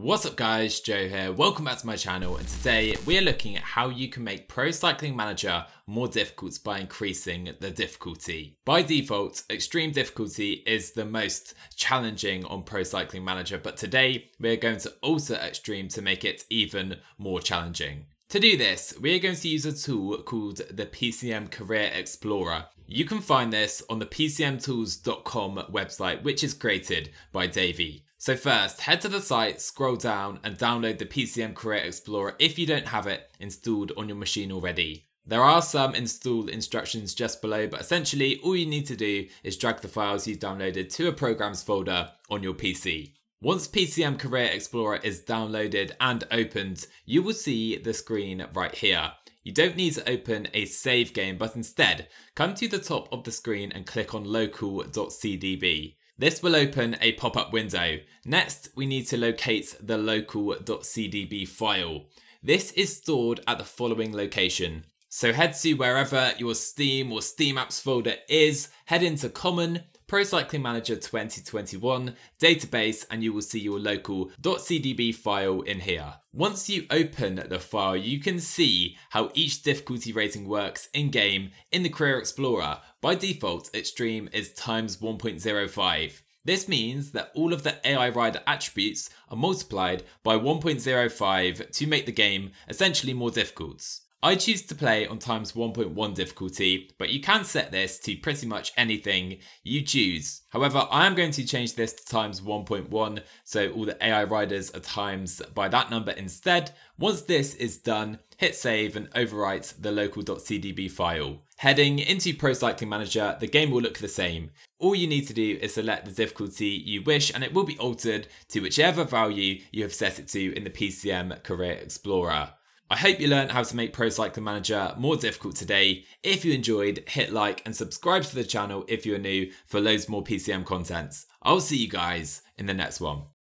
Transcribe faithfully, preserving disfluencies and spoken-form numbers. What's up guys, Joe here, welcome back to my channel, and today we are looking at how you can make Pro Cycling Manager more difficult by increasing the difficulty. By default, extreme difficulty is the most challenging on Pro Cycling Manager, but today we are going to alter extreme to make it even more challenging. To do this, we are going to use a tool called the P C M Career Explorer. You can find this on the P C M tools dot com website, which is created by Davy. So first, head to the site, scroll down and download the P C M Career Explorer if you don't have it installed on your machine already. There are some install instructions just below, but essentially all you need to do is drag the files you've downloaded to a programs folder on your P C. Once P C M Career Explorer is downloaded and opened, you will see the screen right here. You don't need to open a save game, but instead come to the top of the screen and click on local dot C D B. This will open a pop-up window. Next, we need to locate the local dot C D B file. This is stored at the following location. So head to wherever your Steam or Steam Apps folder is, head into Common, Pro Cycling Manager twenty twenty-one, Database, and you will see your local dot C D B file in here. Once you open the file, you can see how each difficulty rating works in-game in the Career Explorer. By default, extreme is times one point zero five. This means that all of the A I rider attributes are multiplied by one point zero five to make the game essentially more difficult. I choose to play on times one point one difficulty, but you can set this to pretty much anything you choose. However, I am going to change this to times one point one, so all the A I riders are times by that number instead. Once this is done, hit save and overwrite the local dot C D B file. Heading into Pro Cycling Manager, the game will look the same. All you need to do is select the difficulty you wish and it will be altered to whichever value you have set it to in the P C M Career Explorer. I hope you learned how to make Pro Cycling Manager more difficult today. If you enjoyed, hit like and subscribe to the channel if you're new for loads more P C M content. I'll see you guys in the next one.